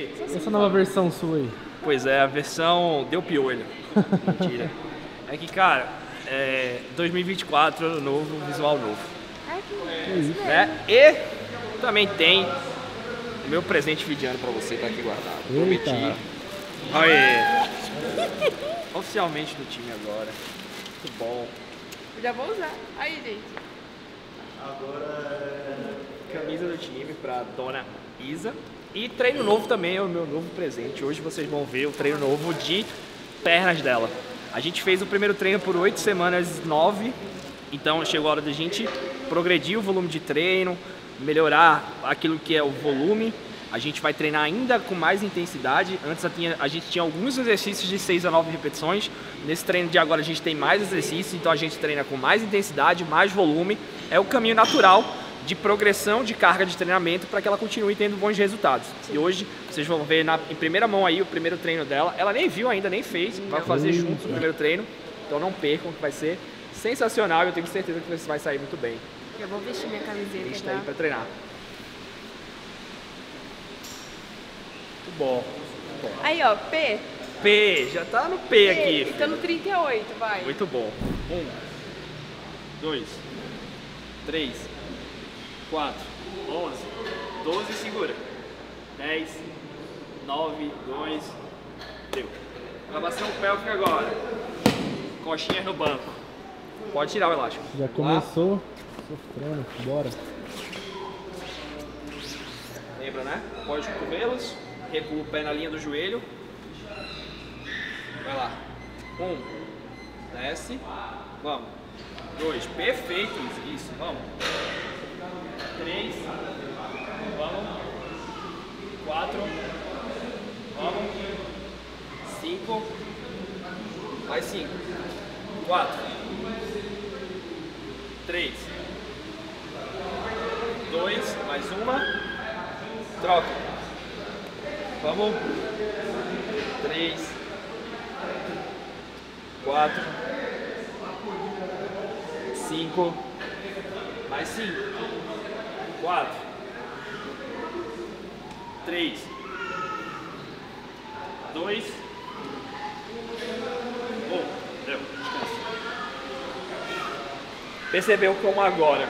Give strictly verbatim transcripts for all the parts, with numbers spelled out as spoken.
aí. Essa nova versão sua aí. Pois é, a versão deu piolho. Mentira. É que, cara, é dois mil e vinte e quatro, ano novo, visual novo. É isso, né? E também tem o meu presente fidiano pra você, tá aqui guardado. Eita. Prometi. Aê. Oficialmente do time agora. Muito bom. Eu já vou usar. Aí, gente. Agora, camisa do time pra dona Isa. E treino novo também é o meu novo presente. Hoje vocês vão ver o treino novo de pernas dela. A gente fez o primeiro treino por oito semanas, nove. Então chegou a hora da gente progredir o volume de treino, melhorar aquilo que é o volume. A gente vai treinar ainda com mais intensidade. Antes a gente tinha alguns exercícios de seis a nove repetições. Nesse treino de agora a gente tem mais exercícios, então a gente treina com mais intensidade, mais volume. É o caminho natural de progressão de carga de treinamento para que ela continue tendo bons resultados. Sim. E hoje vocês vão ver na, em primeira mão aí o primeiro treino dela. Ela nem viu ainda, nem fez, não. Vai fazer juntos o primeiro treino. Então não percam, que vai ser sensacional. Eu tenho certeza que você vai sair muito bem. Eu vou vestir minha camiseta. A gente tá aí para treinar. Muito bom. Muito bom. Aí ó, P. P, já tá no P, P aqui. Então no trinta e oito, vai. Muito bom. Um, dois, três, quatro, onze, doze, segura. dez, nove, dois, deu. Gravação pélvica agora. Coxinhas no banco. Pode tirar o elástico. Já começou lá. Sofrendo, bora. Lembra, né? Pode cotovelos, recua o pé na linha do joelho. Vai lá. Um, desce, vamos. Dois, perfeito, isso, vamos. Três, vamos. Quatro, vamos. Cinco, mais cinco. Quatro, três, dois, mais uma. Troca. Vamos. Três. Quatro. Cinco. Mais cinco. Quatro. Três. Dois. Um. Deu. Percebeu como agora,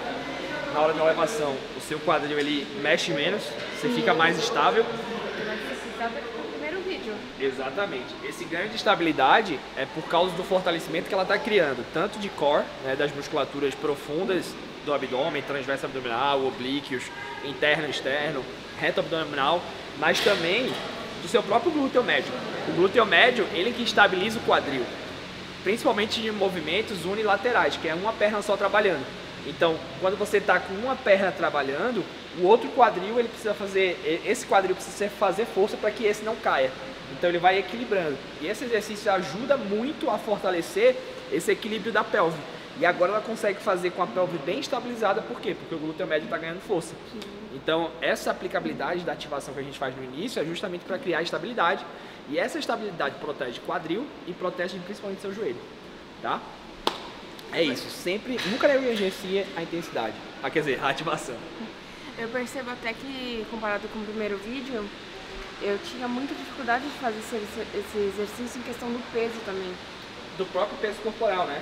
na hora da elevação, o seu quadril ele mexe menos, você fica mais estável. Mas precisava do primeiro vídeo. Exatamente. Esse ganho de estabilidade é por causa do fortalecimento que ela está criando, tanto de core, né, das musculaturas profundas do abdômen, transverso abdominal, oblíqueos, interno e externo, reto abdominal, mas também do seu próprio glúteo médio. O glúteo médio, ele que estabiliza o quadril, principalmente em movimentos unilaterais, que é uma perna só trabalhando. Então, quando você está com uma perna trabalhando, o outro quadril, ele precisa fazer, esse quadril precisa fazer força para que esse não caia. Então ele vai equilibrando. E esse exercício ajuda muito a fortalecer esse equilíbrio da pelve. E agora ela consegue fazer com a pelve bem estabilizada, por quê? Porque o glúteo médio está ganhando força. Então essa aplicabilidade da ativação que a gente faz no início é justamente para criar estabilidade. E essa estabilidade protege quadril e protege principalmente seu joelho, tá? É isso, sempre, nunca negligencia a intensidade, ah, quer dizer, a ativação. Eu percebo até que, comparado com o primeiro vídeo, eu tinha muita dificuldade de fazer esse, esse exercício em questão do peso também. Do próprio peso corporal, né?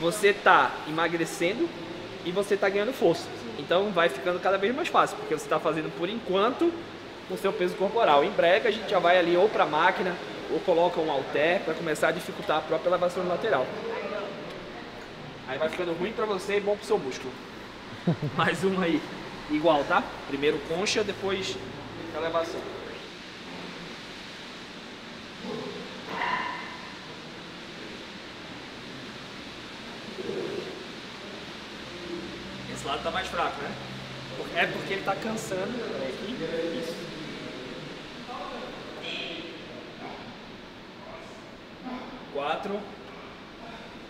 Você tá emagrecendo e você tá ganhando força. Sim. Então vai ficando cada vez mais fácil, porque você tá fazendo por enquanto com o seu peso corporal. Em breve a gente já vai ali ou pra máquina, ou coloca um halter para começar a dificultar a própria elevação lateral. Aí vai ficando ruim pra você e bom pro seu músculo. Mais uma aí. Igual, tá? Primeiro concha, depois elevação. Esse lado tá mais fraco, né? É porque ele tá cansando aqui. Isso. Quatro.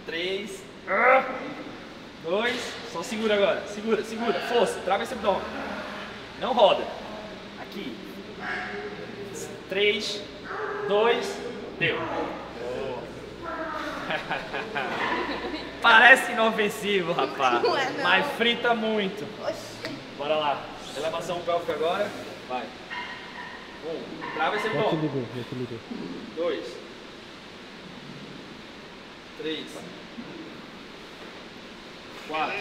Três. Ah, dois, só segura agora, segura, segura, força, trava esse abdômen, não roda, aqui, três, dois, deu. Oh. Parece inofensivo, rapaz, não é, não. Mas frita muito. Bora lá, elevação pélvica agora, vai, Um. Trava esse ponto. Dois. Três. Quatro.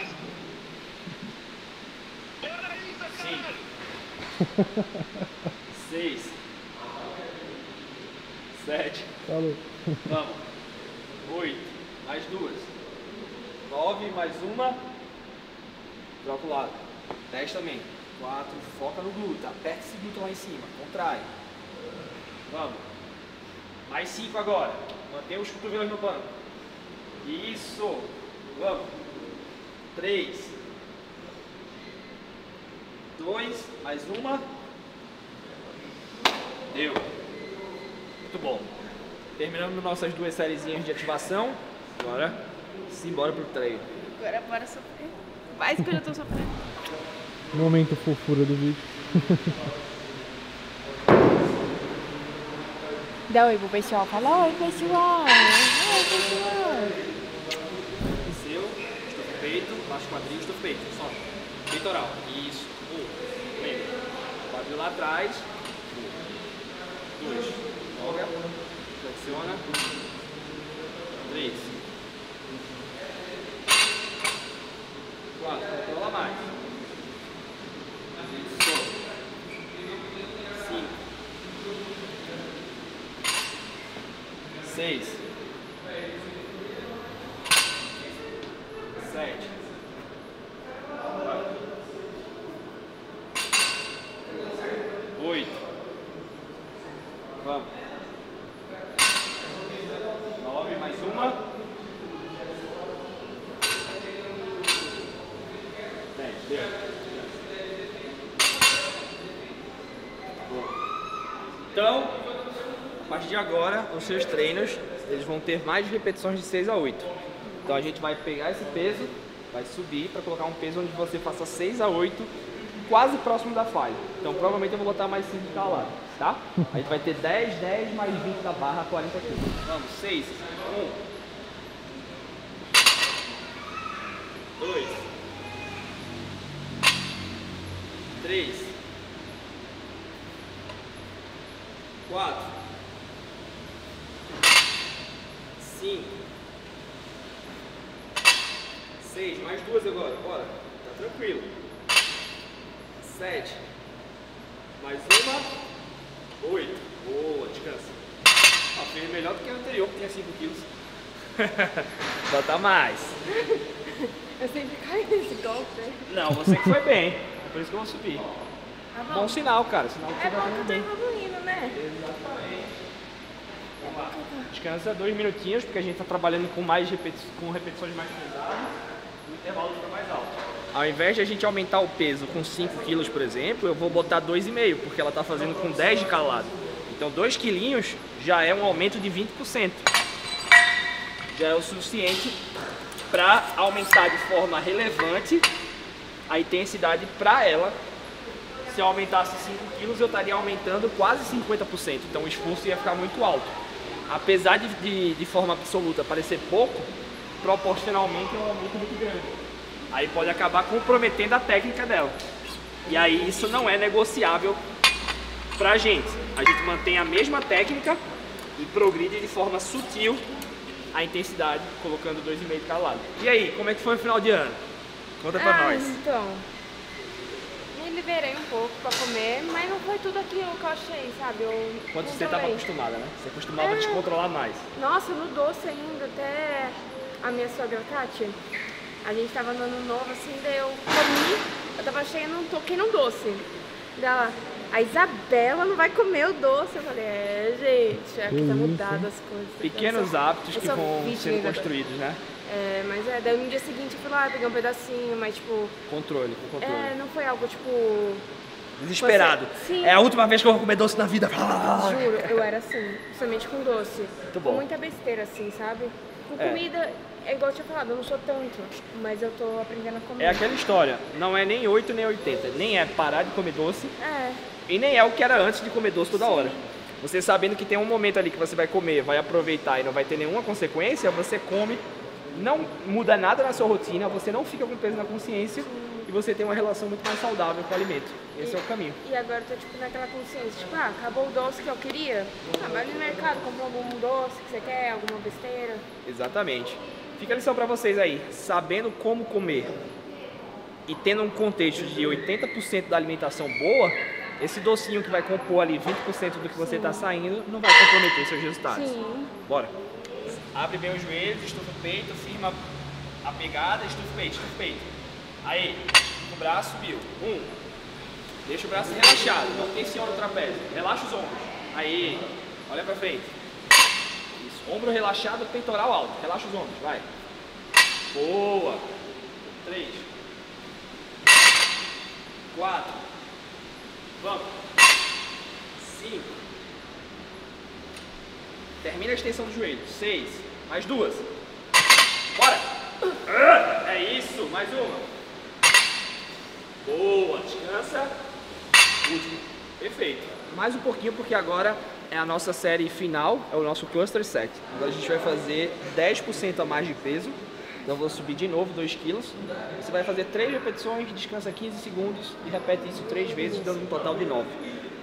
Cinco. Seis. Sete. Falou. Vamos. Oito. Mais duas. Nove. Mais uma. Troca o lado. Dez também. Quatro. Foca no glúteo. Aperta esse glúteo lá em cima. Contrai. Vamos. Mais cinco agora. Mantém os cotovelos no banco. Isso. Vamos. Três. Dois. Mais uma. Deu. Muito bom. Terminamos nossas duas sériezinhas de ativação. Agora, simbora pro treino. Agora bora sofrer. Vai que eu já tô sofrendo. Momento fofura do vídeo. Dá oi pro pessoal. Fala oi, pessoal. Oi, pessoal. Seu, estofo peito, baixo quadril, estofo peito. Só. Peitoral. Isso. Um. Lembra. Quadril lá atrás. Dois. Joga. Flexiona. Três. Quatro, controla mais. Isso. Cinco. Seis. Sete. Oito. Vamos. Nove, mais uma. Então, a partir de agora, os seus treinos, eles vão ter mais repetições de seis a oito. Então a gente vai pegar esse peso, vai subir para colocar um peso onde você faça seis a oito, quase próximo da falha. Então provavelmente eu vou botar mais cinco de cada lado, tá? A gente vai ter dez, dez mais vinte da barra, quarenta quilos. Vamos, seis, um, dois... Três, quatro, cinco, seis, mais duas agora, bora, tá tranquilo, sete, mais uma, oito, boa, descansa, ah, fez melhor do que a anterior que tinha cinco quilos, bota mais, eu sempre caio nesse golpe, não, você que foi bem. Por isso que eu vou subir. Tá bom. Bom sinal, cara. Sinal que é bom que eu tô evoluindo, né? Exatamente. Vamos lá. Descansa dois minutinhos, porque a gente tá trabalhando com, mais repeti com repetições mais pesadas e o intervalo fica mais alto. Ao invés de a gente aumentar o peso com cinco quilos, por exemplo, eu vou botar dois vírgula cinco, porque ela tá fazendo com dez de cada lado. Então dois quilinhos já é um aumento de vinte por cento. Já é o suficiente para aumentar de forma relevante a intensidade para ela. Se eu aumentasse cinco quilos, eu estaria aumentando quase cinquenta por cento, então o esforço ia ficar muito alto. Apesar de, de, de forma absoluta parecer pouco, proporcionalmente é um aumento muito grande. Aí pode acabar comprometendo a técnica dela. E aí isso não é negociável para a gente. A gente mantém a mesma técnica e progride de forma sutil a intensidade, colocando dois e meio de cada lado. E aí, como é que foi o final de ano? Conta pra ah, nós. Então, me liberei um pouco pra comer, mas não foi tudo aquilo que eu achei, sabe? Eu Quanto você estava acostumada, né? Você acostumava é... a descontrolar mais. Nossa, no doce ainda, até a minha sogra, Katia, a gente tava no ano novo, assim, daí eu comi, eu tava cheia, não toquei no doce. Daí a Isabela não vai comer o doce. Eu falei, é, gente, é que tá mudado as coisas. Pequenos sou, hábitos que vão sendo construídos, né? É, mas é, daí no dia seguinte eu fui lá, peguei um pedacinho, mas tipo... Controle, com controle. É, não foi algo tipo... Desesperado. Você... Sim. É a última vez que eu vou comer doce na vida. Juro, eu era assim, somente com doce. Muito bom. Com muita besteira assim, sabe? Com é. comida, é igual eu tinha falado, eu não sou tanto, mas eu tô aprendendo a comer. É aquela história, não é nem oito nem oitenta, nem é parar de comer doce, é. e nem é o que era antes de comer doce toda Sim. hora. Você sabendo que tem um momento ali que você vai comer, vai aproveitar e não vai ter nenhuma consequência, você come... não muda nada na sua rotina, você não fica com peso na consciência. Sim. E você tem uma relação muito mais saudável com o alimento. Esse e, é o caminho. E agora eu tô tipo naquela consciência, tipo, ah, acabou o doce que eu queria, ah, vai no mercado, compra algum doce que você quer, alguma besteira. Exatamente. Fica a lição pra vocês aí, sabendo como comer e tendo um contexto de oitenta por cento da alimentação boa, esse docinho que vai compor ali vinte por cento do que você está saindo não vai comprometer seus resultados. Sim. Bora. Abre bem os joelhos, estufa o peito, firma a pegada, estufa o peito, estufa o peito. Aí, o braço subiu. Um. Deixa o braço relaxado, não tensiona o trapézio. Relaxa os ombros. Aí, olha pra frente. Isso. Ombro relaxado, peitoral alto. Relaxa os ombros, vai. Boa. Três. Quatro. Vamos. Cinco. Termina a extensão do joelho. Seis. Mais duas. Bora. É isso. Mais uma. Boa. Descansa. Último. Perfeito. Mais um pouquinho porque agora é a nossa série final. É o nosso cluster set. Agora a gente vai fazer dez por cento a mais de peso. Então eu vou subir de novo dois quilos. Você vai fazer três repetições, descansa quinze segundos e repete isso três vezes, dando um total de nove.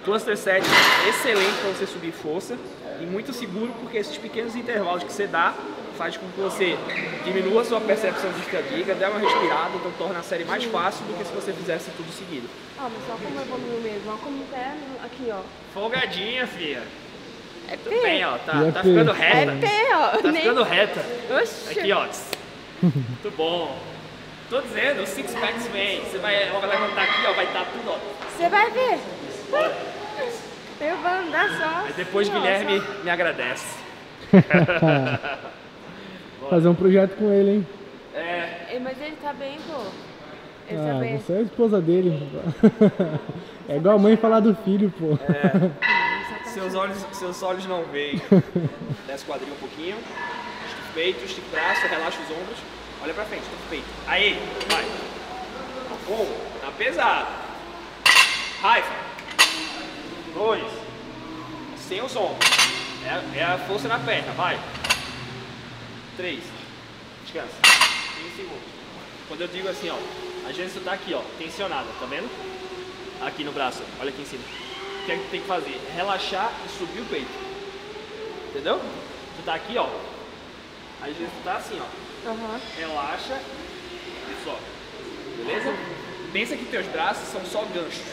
Cluster set excelente para você subir força e muito seguro porque esses pequenos intervalos que você dá faz com que você diminua a sua percepção de fadiga, dá uma respirada, então torna a série mais fácil do que se você fizesse tudo seguido. Ah, mas só como eu vou mesmo, olha como é aqui, ó. Folgadinha, filha. É P. Tudo bem, ó, tá, tá ficando reta. É P, ó. Tá ficando reta. Oxi. Aqui, ó. Muito bom. Tô dizendo, os six packs vem. Você vai, vai levantar aqui, ó, vai estar tudo, ó. Você vai ver. Eu vou andar só. Mas depois o Guilherme só me agradece. Fazer um projeto com ele, hein? É. Mas ele tá bem, pô. Ele ah, tá bem. Você é a esposa dele. É igual a mãe falar do filho, pô. É. Seus olhos, seus olhos não veem. Desce o quadril um pouquinho. Peito, estica o braço, relaxa os ombros, olha pra frente, estufa o peito. Aí, vai. Um, tá pesado. Raiva. Dois. Sem os ombros. É, é a força na perna, vai. Três. Descansa. quinze segundos. Quando eu digo assim, ó, às vezes você tá aqui, ó, tensionada, tá vendo? Aqui no braço, olha aqui em cima. O que é que tem que fazer? Relaxar e subir o peito. Entendeu? Tu tá aqui, ó. Aí você tá assim, ó. Uhum. Relaxa e sobe. Beleza? Pensa que teus braços são só ganchos.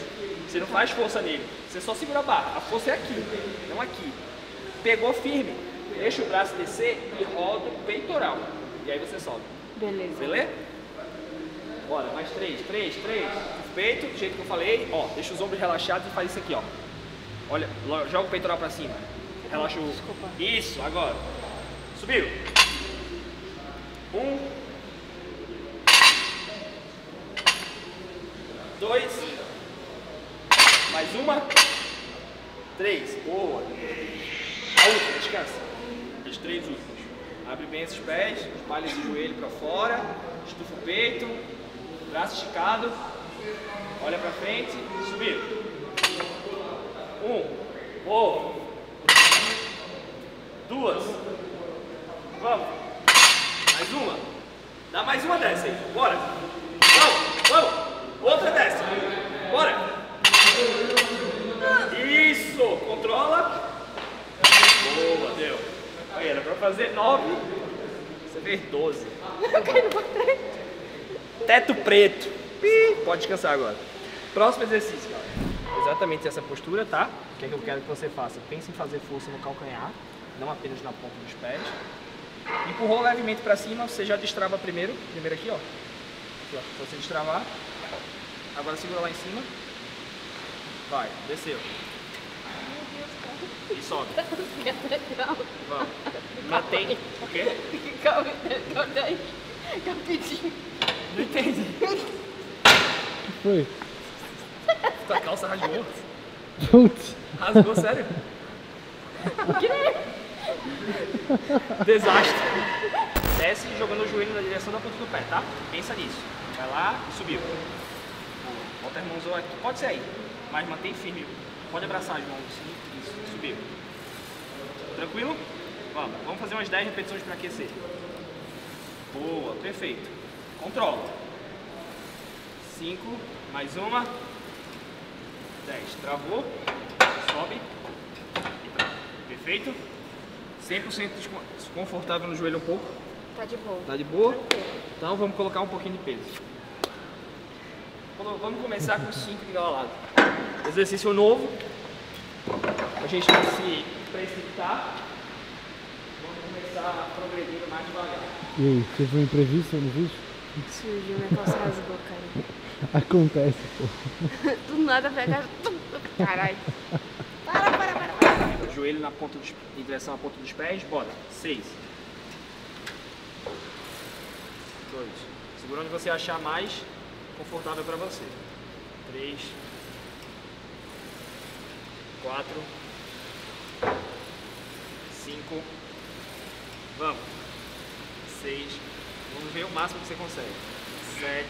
Você não faz força nele. Você só segura a barra. A força é aqui, não aqui. Pegou firme. Deixa o braço descer e roda o peitoral. E aí você sobe. Beleza. Beleza? Bora, mais três, três, três. O peito, do jeito que eu falei, ó. Deixa os ombros relaxados e faz isso aqui, ó. Olha, joga o peitoral pra cima. Relaxa o... Desculpa. Isso, agora. Subiu. Um, dois, mais uma, três, boa, a última, descansa, as três últimas, abre bem esses pés, espalha esse joelho para fora, estufa o peito, braço esticado, olha para frente, subiu, um, boa, duas, vamos. Mais uma. Dá mais uma dessa aí. Bora. Vamos, vamos. Outra dessa. Bora. Isso. Controla. Boa, deu. Aí, era pra fazer nove. Você fez doze. Eu quero botar. Teto preto. Pode descansar agora. Próximo exercício, galera. Exatamente essa postura, tá? O que é que eu quero que você faça? Pense em fazer força no calcanhar, não apenas na ponta dos pés. Empurrou levemente para cima, você já destrava primeiro, primeiro aqui, ó. Aqui, ó. Você destravar, agora segura lá em cima, vai, desceu. E sobe. Vamos. Mantém. O quê? Calma, calma aí. Rapidinho. Não entendi. Foi. Tua calça rasgou. Rasgou, sério? O que é? Desastre. Desce jogando o joelho na direção da ponta do pé, tá? Pensa nisso. Vai lá e subiu. Bota as mãos aqui. Pode ser aí, mas mantém firme. Pode abraçar as mãos. Isso, subiu. Tranquilo? Vamos. Vamos fazer umas dez repetições para aquecer. Boa, perfeito. Controla. Cinco, mais uma. Dez, travou. Sobe. Perfeito. cem por cento desconfortável no joelho um pouco. Tá de boa. Tá de boa? Então vamos colocar um pouquinho de peso. Vamos começar com cinco de cada lado. Exercício novo. A gente vai se precipitar. Vamos começar progredindo mais devagar. E aí, teve um imprevisto no vídeo? Surgiu, minha calça rasgou, cara. Acontece, pô. Do nada pega. Caralho. Para, para, para, para. Joelho na ponta dos... em direção à ponta dos pés. Bora. Seis. Dois. Segura onde você achar mais confortável para você. Três. Quatro. Cinco. Vamos. Seis. Vamos ver o máximo que você consegue. Sete.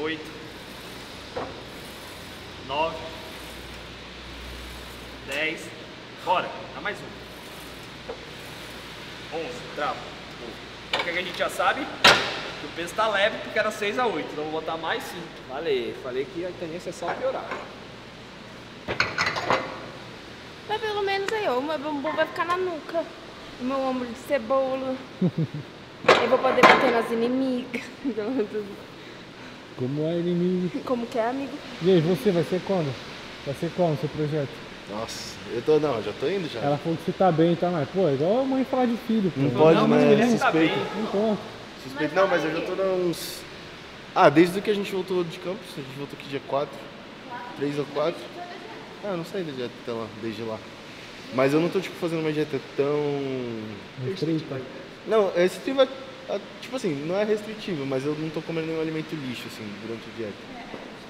Oito. Nove. Dez. Bora. Dá mais um. Onze. Trava. O que a gente já sabe? O peso está leve porque era seis a oito, então vou botar mais cinco. Falei, falei que a tendência é só piorar. Mas pelo menos aí, ó, o meu bumbum vai ficar na nuca. O meu ombro de cebola. Eu vou poder bater nas inimigas. Como é inimigo? Como que é amigo? E aí, você vai ser quando? Vai ser quando o seu projeto? Nossa, eu tô não, já tô indo já. Ela falou que você tá bem, tá? Mas, pô, é igual a mãe falar de filho. Pô. Não pode, não, mas né? Mulher suspeita. Tá bem, então. Suspeita, mas não, mas eu já tô nos... Ah, desde que a gente voltou de Campos, a gente voltou aqui dia quatro. três ou quatro. Ah, eu não saí da dieta até lá, desde lá. Mas eu não tô, tipo, fazendo uma dieta tão... restritiva. Não, restritiva, tipo assim, não é restritiva, mas eu não tô comendo nenhum alimento lixo, assim, durante a dieta.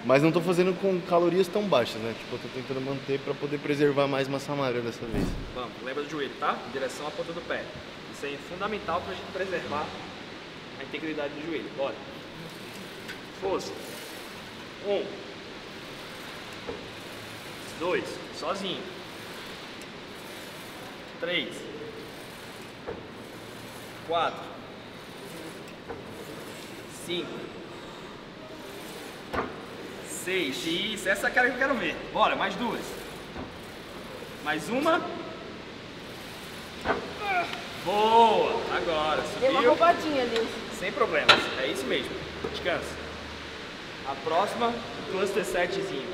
Mas não tô fazendo com calorias tão baixas, né? Tipo, eu tô tentando manter pra poder preservar mais massa magra dessa vez. Vamos, lembra do joelho, tá? Em direção à ponta do pé. Isso aí é fundamental pra gente preservar a integridade do joelho. Bora. Força. Um. Dois. Sozinho. Três. Quatro. Cinco. Seis. Isso, essa é a cara que eu quero ver. Bora, mais duas. Mais uma. Boa! Agora, subiu. Deu uma roubadinha ali. Sem problemas, é isso mesmo. Descansa. A próxima, cluster setzinho.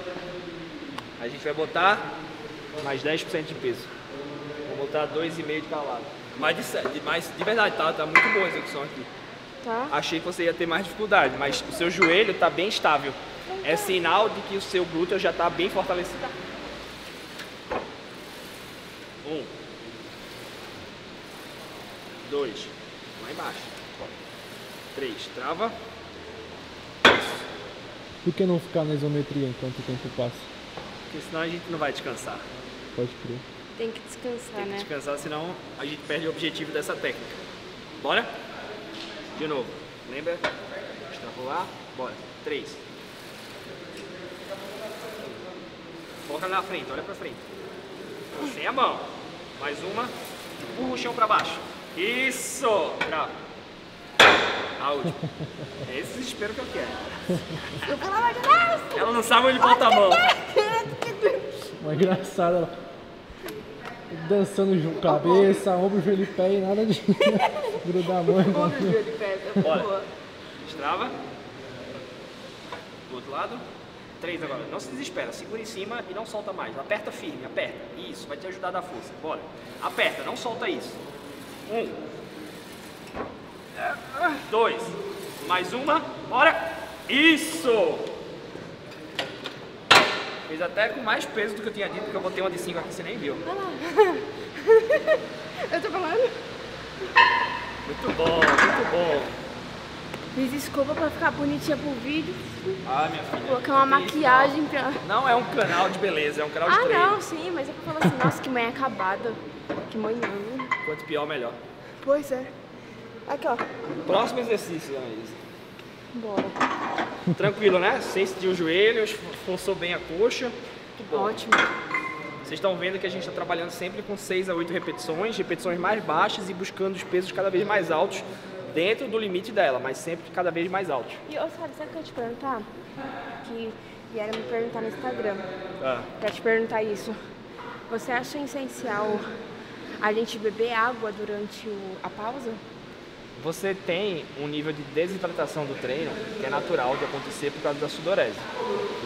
A gente vai botar mais dez por cento de peso. Vou botar dois vírgula cinco de cada lado. Mais de sete, mais de verdade, tá, tá muito boa a execução aqui. Tá. Achei que você ia ter mais dificuldade, mas o seu joelho tá bem estável. É sinal de que o seu glúteo já está bem fortalecido. Um. Dois. Lá embaixo. Três. Trava. Por que não ficar na isometria enquanto o tempo passa? Porque senão a gente não vai descansar. Pode crer. Tem que descansar, né? Tem que descansar, senão a gente perde o objetivo dessa técnica. Bora? De novo. Lembra? Extrapolar. Bora. Três. Coloca na frente, olha pra frente. Sem a mão. Mais uma. Empurra o chão pra baixo. Isso! Trava. A última. É esse desespero que eu quero. Pelo amor de Deus! Ela não sabe onde bota a mão. Uma engraçada, ela dançando junto, cabeça, ombro, joelho e pé e nada de grudar a mão. Ombro, joelho e pé. Bora. Destrava. Do outro lado. Três agora, não se desespera, segura em cima e não solta mais, aperta firme, aperta, isso, vai te ajudar a dar força, bora, aperta, não solta isso, um, dois, mais uma, bora, isso, fez até com mais peso do que eu tinha dito, porque eu botei uma de cinco aqui, você nem viu, eu tô falando, muito bom, muito bom. Me desculpa pra ficar bonitinha pro vídeo. Ah, minha filha. Colocar uma maquiagem pra... Não é um canal de beleza, é um canal de treino. Ah, não, sim, mas é pra falar assim, nossa, que mãe acabada. Que mãe não. Quanto pior, melhor. Pois é. Aqui, ó. Próximo exercício, Anaísa. Bora. Tranquilo, né? Sem sentir o joelho, forçou bem a coxa. Muito bom. Ótimo. Vocês estão vendo que a gente está trabalhando sempre com seis a oito repetições, repetições mais baixas e buscando os pesos cada vez mais altos dentro do limite dela, mas sempre cada vez mais altos. E ô, sabe, sabe o que eu ia te perguntar? Que vieram me perguntar no Instagram. Ah. Pra te perguntar isso. Você acha essencial a gente beber água durante o, a pausa? Você tem um nível de desidratação do treino que é natural de acontecer por causa da sudorese.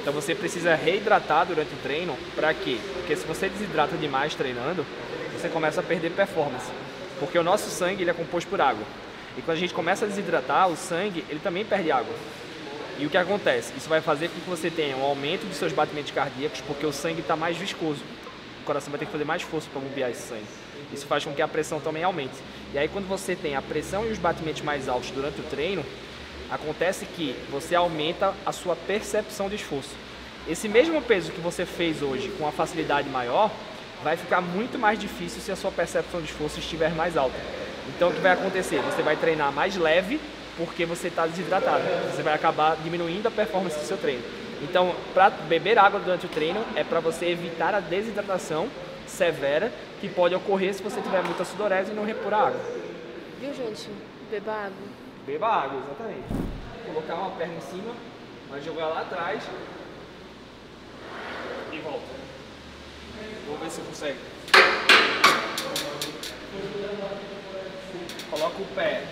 Então você precisa reidratar durante o treino. Para quê? Porque se você desidrata demais treinando, você começa a perder performance. Porque o nosso sangue ele é composto por água. E quando a gente começa a desidratar, o sangue ele também perde água. E o que acontece? Isso vai fazer com que você tenha um aumento dos seus batimentos cardíacos, porque o sangue está mais viscoso. O coração vai ter que fazer mais força para bombear esse sangue. Isso faz com que a pressão também aumente. E aí quando você tem a pressão e os batimentos mais altos durante o treino, acontece que você aumenta a sua percepção de esforço. Esse mesmo peso que você fez hoje com a facilidade maior, vai ficar muito mais difícil se a sua percepção de esforço estiver mais alta. Então o que vai acontecer? Você vai treinar mais leve, porque você está desidratado. Você vai acabar diminuindo a performance do seu treino. Então, para beber água durante o treino é para você evitar a desidratação severa que pode ocorrer se você tiver muita sudorese e não repor a água. Viu, gente? Beba água. Beba água, exatamente. Vou colocar uma perna em cima, vai jogar lá atrás e volta. Vamos ver se consegue. Coloca o pé.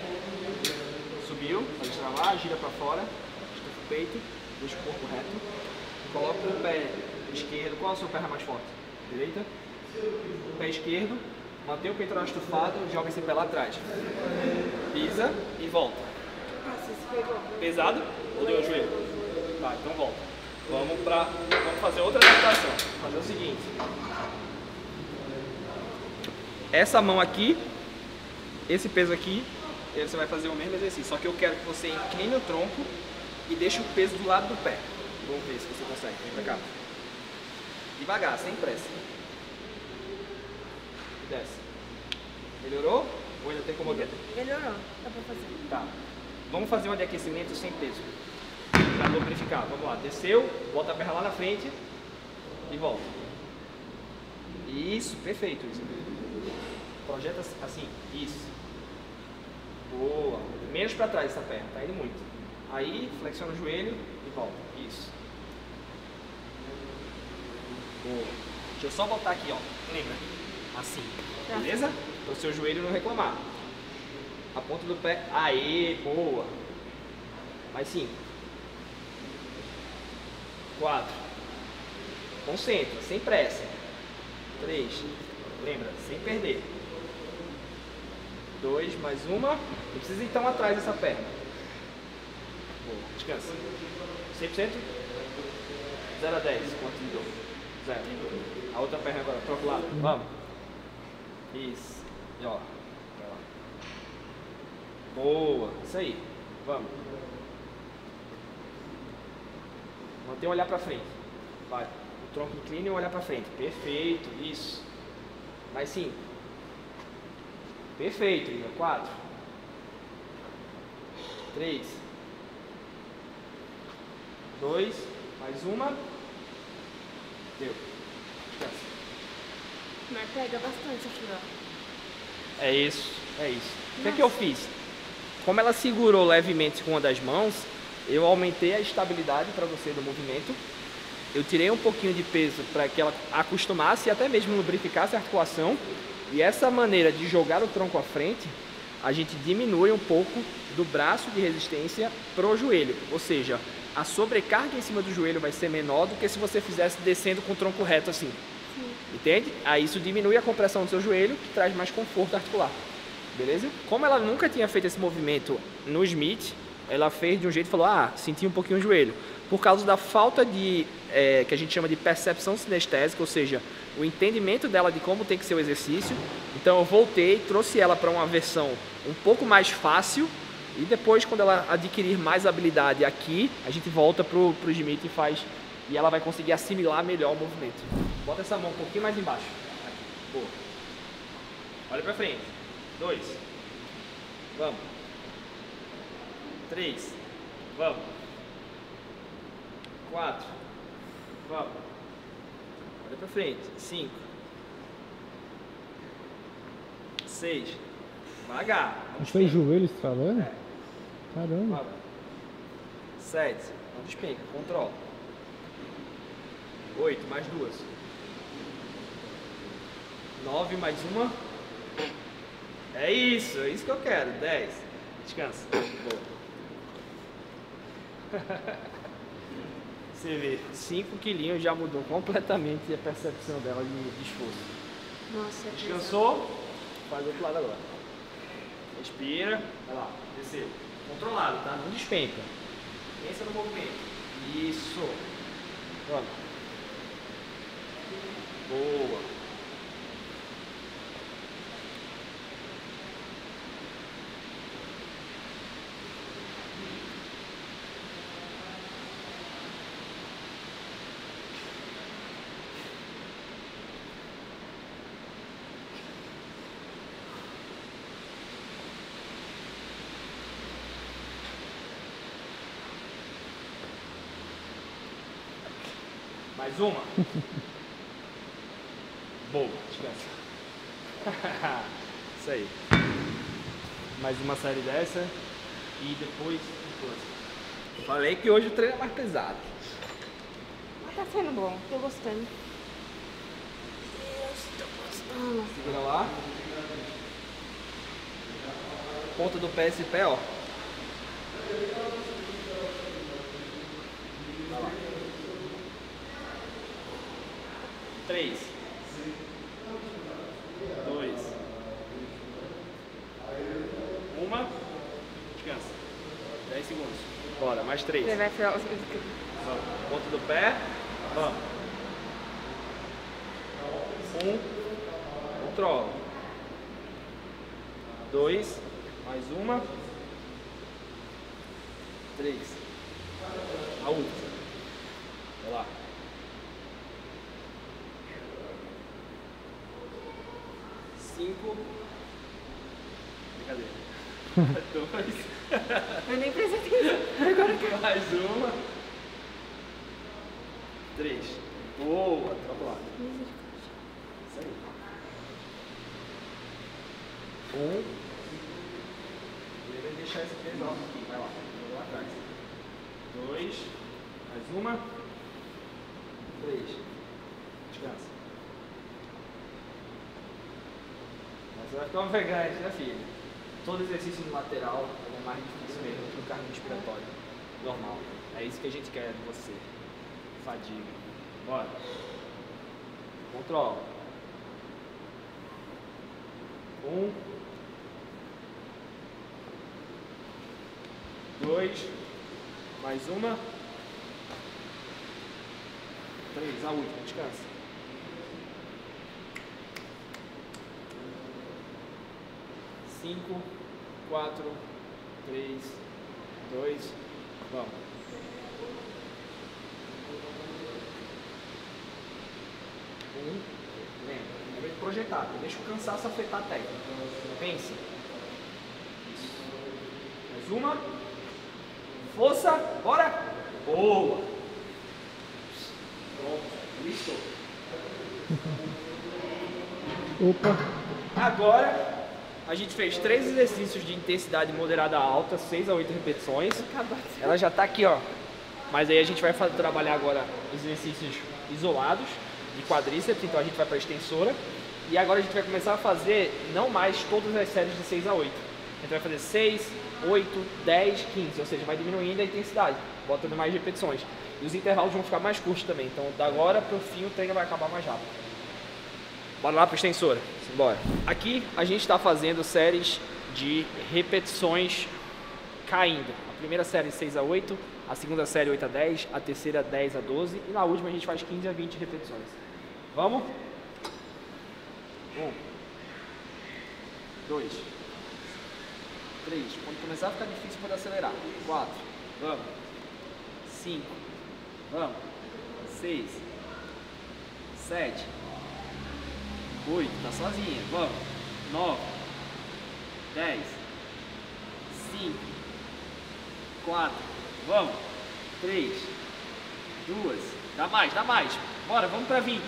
Subiu, pode travar, gira para fora, estufa o peito, deixa o corpo reto. Coloca o pé esquerdo, qual é a sua perna mais forte? Direita. O pé esquerdo, mantém o peitoral estufado, joga esse pé lá atrás. Pisa e volta. Pesado? Ou deu o joelho? Tá, então volta. Vamos, pra, vamos fazer outra adaptação. Fazer o seguinte. Essa mão aqui, esse peso aqui, e aí você vai fazer o mesmo exercício, só que eu quero que você incline o tronco e deixe o peso do lado do pé. Vamos ver se você consegue. Vem pra cá. Devagar, sem pressa. E desce. Melhorou? Ou ainda tem como alguém? Melhorou. Dá pra fazer. Tá. Vamos fazer um de aquecimento sem peso. Pra lubrificar. Vamos lá. Desceu, bota a perna lá na frente e volta. Isso, perfeito. Isso. Projeta assim. Isso. Boa. Menos para trás essa perna, tá indo muito. Aí, flexiona o joelho e volta. Isso. Boa. Deixa eu só voltar aqui, ó. Lembra? Assim. Beleza? Para o seu joelho não reclamar. A ponta do pé. Aê, boa. Vai sim. Quatro. Concentra, sem pressa. Três. Lembra? Sem perder. Dois, mais uma. Não precisa ir tão atrás dessa perna. Boa, descansa. cem por cento? zero a dez. Quanto de dor? Zero. A outra perna agora, troca o lado. Vamos. Isso. E ó. Boa. Isso aí. Vamos. Mantém o olhar pra frente. Vai. O tronco inclina e o olhar pra frente. Perfeito. Isso. Vai sim. Perfeito, Igor. Quatro. Três. Dois. Mais uma. Deu. Descansa. Mas pega bastante aqui, ó. É isso. É isso. Nossa. O que é que eu fiz? Como ela segurou levemente com uma das mãos, eu aumentei a estabilidade para você do movimento. Eu tirei um pouquinho de peso para que ela acostumasse e até mesmo lubrificasse a articulação. E essa maneira de jogar o tronco à frente, a gente diminui um pouco do braço de resistência para o joelho. Ou seja, a sobrecarga em cima do joelho vai ser menor do que se você fizesse descendo com o tronco reto assim. Sim. Entende? Aí isso diminui a compressão do seu joelho, que traz mais conforto articular. Beleza? Como ela nunca tinha feito esse movimento no Smith, ela fez de um jeito e falou, ah, senti um pouquinho o joelho. Por causa da falta de, é, que a gente chama de percepção sinestésica, ou seja, o entendimento dela de como tem que ser o exercício. Então eu voltei, trouxe ela para uma versão um pouco mais fácil e depois quando ela adquirir mais habilidade aqui, a gente volta pro, pro Smith e faz, e ela vai conseguir assimilar melhor o movimento. Bota essa mão um pouquinho mais embaixo. Aqui. Boa. Olha para frente. Dois. Vamos. Três. Vamos. Quatro. Vamos. Vai pra frente. Cinco. Seis. Devagar. Não foi joelho se falando? É. Caramba. Vai. Sete. Não despenca. Controla. Oito. Mais duas. Nove. Mais uma. É isso. É isso que eu quero. Dez. Descansa. Boa. Você vê, cinco quilinhos já mudou completamente a percepção dela de esforço. Nossa, descansou? Faz o outro lado agora. Respira. Vai lá, descer. Controlado, tá? Não despenca. Pensa no movimento. Isso. Pronto. Boa. Mais uma. Boa, descansa. Isso aí. Mais uma série dessa e depois depois. Falei que hoje o treino é mais pesado. Mas tá sendo bom, tô gostando. Tô gostando. Segura lá. Ponta do pé, esse pé, ó. Três, dois, uma, descansa, dez segundos, bora, mais três, vai ficar... vamos, ponto do pé, vamos, um, controla, dois, mais uma, três, a última, vai lá. Cinco. Brincadeira. Dois. Eu nem precisei. Agora que mais uma. Três. Boa. Vamos lá. Isso aí. Um. E vai deixar esse três alto aqui. Vai lá. Vou lá atrás. Dois. Mais uma. Três. Descansa. Você vai ficar uma vegana, né, filha? Todo exercício no lateral é mais difícil mesmo que o cardio respiratório normal. É isso que a gente quer de você. Fadiga. Bora. Controla. Um. Dois. Mais uma. Três. A última. Descansa. Cinco, quatro, três, dois, vamos. Um, lembra, lembra de projetar, deixa o cansaço afetar a técnica, pense. Mais uma, força, bora, boa. Pronto, listo. Opa. Agora... a gente fez três exercícios de intensidade moderada alta, seis a oito repetições. Ela já está aqui, ó. Mas aí a gente vai fazer, trabalhar agora exercícios isolados de quadríceps, então a gente vai para a extensora. E agora a gente vai começar a fazer não mais todas as séries de seis a oito. A gente vai fazer seis, oito, dez, quinze, ou seja, vai diminuindo a intensidade, botando mais repetições. E os intervalos vão ficar mais curtos também, então da agora para o fim o treino vai acabar mais rápido. Bora lá para a extensora, bora. Aqui a gente está fazendo séries de repetições caindo. A primeira série seis a oito, a segunda série oito a dez, a terceira dez a doze e na última a gente faz quinze a vinte repetições. Vamos? Um, dois, três. Quando começar a ficar difícil, pode acelerar. Quatro, vamos. Cinco, vamos. Seis, sete. oito, tá sozinha, vamos, nove, dez, cinco, quatro, vamos, três, duas, dá mais, dá mais, bora, vamos pra vinte,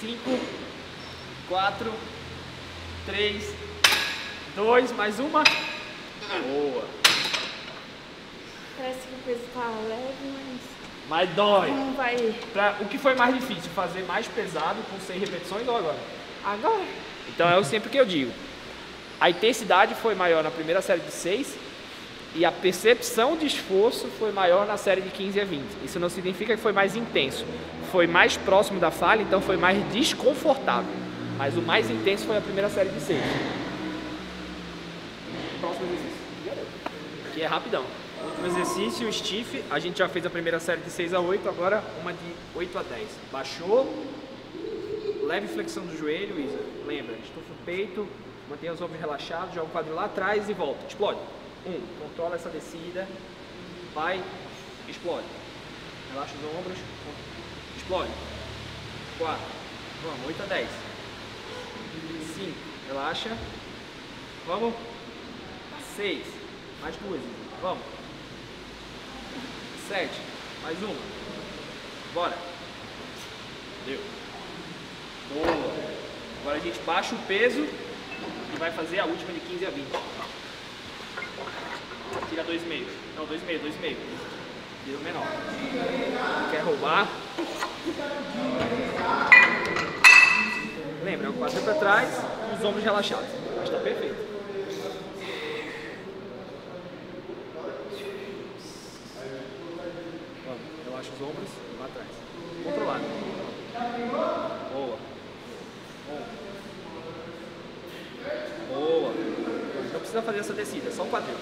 cinco, quatro, três, dois, mais uma. Boa. Parece que o peso tá leve, mas... mas dói. Não vai... pra... O que foi mais difícil? Fazer mais pesado com seis repetições ou agora? Agora. Então é sempre o que eu digo. A intensidade foi maior na primeira série de seis e a percepção de esforço foi maior na série de quinze a vinte. Isso não significa que foi mais intenso. Foi mais próximo da falha, então foi mais desconfortável. Mas o mais intenso foi a primeira série de seis. Próximo exercício. Que é rapidão. Outro exercício, o stiff. A gente já fez a primeira série de seis a oito, agora uma de oito a dez. Baixou. Leve flexão do joelho, Isa. Lembra, estufa o peito, mantenha os ombros relaxados, joga o quadril lá atrás e volta. Explode. Um, controla essa descida. Vai, explode. Relaxa os ombros. Explode. Quatro. Vamos, oito a dez. Cinco. Relaxa. Vamos. Seis. Mais duas. Vamos. Sete. Mais uma. Bora. Deu. Boa. Agora a gente baixa o peso e vai fazer a última de quinze a vinte. Tira dois e meio. Não, dois e meio, dois e meio. Tira o menor. Quer roubar? Lembra, o quadril para trás, os ombros relaxados. Mas tá perfeito. Vamos, relaxa os ombros, lá atrás. Controlado. Boa. Boa. Não precisa fazer essa descida, só o quadril.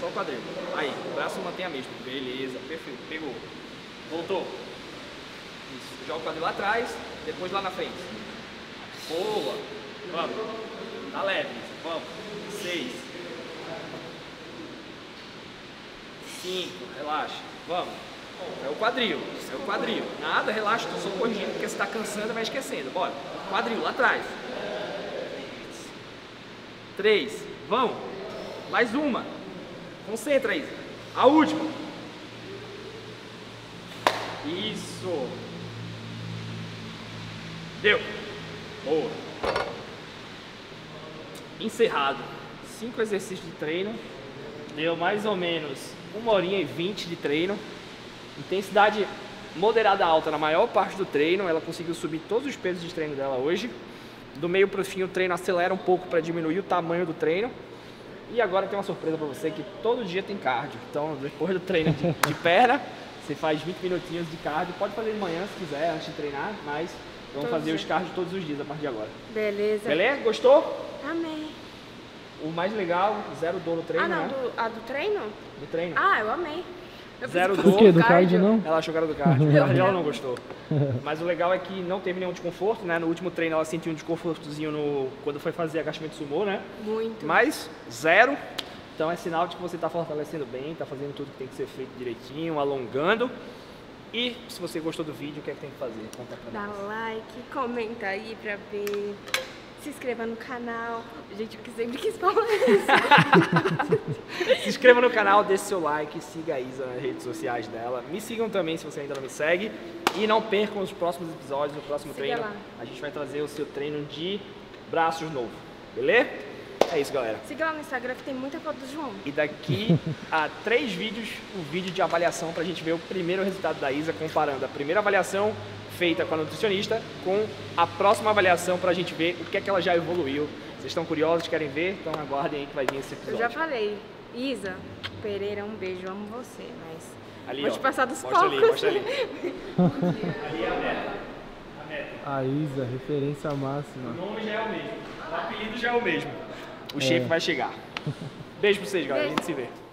Só o quadril. Aí, o braço mantém a mesma. Beleza, perfeito. Pegou. Voltou. Isso. Joga o quadril lá atrás, depois lá na frente. Boa. Vamos. Tá leve. Vamos. Seis. Cinco. Relaxa. Vamos. É o quadril. É o quadril. Nada, relaxa. Tô só corrigindo porque você tá cansando e vai esquecendo. Bora. Quadril lá atrás. Três. Vamos. Mais uma. Concentra, Isa. A última. Isso. Deu. Boa. Encerrado. Cinco exercícios de treino. Deu mais ou menos uma horinha e vinte de treino. Intensidade moderada alta na maior parte do treino. Ela conseguiu subir todos os pesos de treino dela hoje. Do meio para o fim o treino acelera um pouco para diminuir o tamanho do treino. E agora tem uma surpresa para você, que todo dia tem cardio. Então depois do treino de, de perna, você faz vinte minutinhos de cardio. Pode fazer de manhã se quiser, antes de treinar, mas... vamos fazer os cardio todos os dias a partir de agora. Beleza. Beleza? Gostou? Amei. O mais legal, zero dor no treino. Ah, não. Né? Do, a do treino? Do treino. Ah, eu amei. Eu zero dor. O quê? Do cardio, não? Ela achou que era do cardio. Ela não gostou. Mas o legal é que não teve nenhum desconforto, né? No último treino ela sentiu um desconfortozinho no... quando foi fazer agachamento sumô, né? Muito. Mas zero. Então é sinal de que você está fortalecendo bem, está fazendo tudo que tem que ser feito direitinho, alongando. E se você gostou do vídeo, o que é que tem que fazer? Conta pra nós. Dá like, comenta aí pra ver, se inscreva no canal. Gente, eu sempre quis falar isso. Se inscreva no canal, deixe seu like, siga a Isa nas redes sociais dela. Me sigam também se você ainda não me segue. E não percam os próximos episódios, o próximo siga treino. Lá. A gente vai trazer o seu treino de braços novo, beleza? É isso, galera. Siga lá no Instagram que tem muita foto do João. E daqui a três vídeos, o um vídeo de avaliação pra gente ver o primeiro resultado da Isa, comparando a primeira avaliação feita com a nutricionista com a próxima avaliação pra gente ver o que é que ela já evoluiu. Vocês estão curiosos, querem ver? Então aguardem aí que vai vir esse episódio. Eu já falei. Isa Pereira, um beijo, amo você, mas... ali, vou ó, te passar dos palcos. Ali, mostra ali. Ali é a meta. A meta. A Isa, referência máxima. O nome já é o mesmo. O apelido já é o mesmo. O shape é. Vai chegar. Beijo pra vocês, galera. A gente se vê.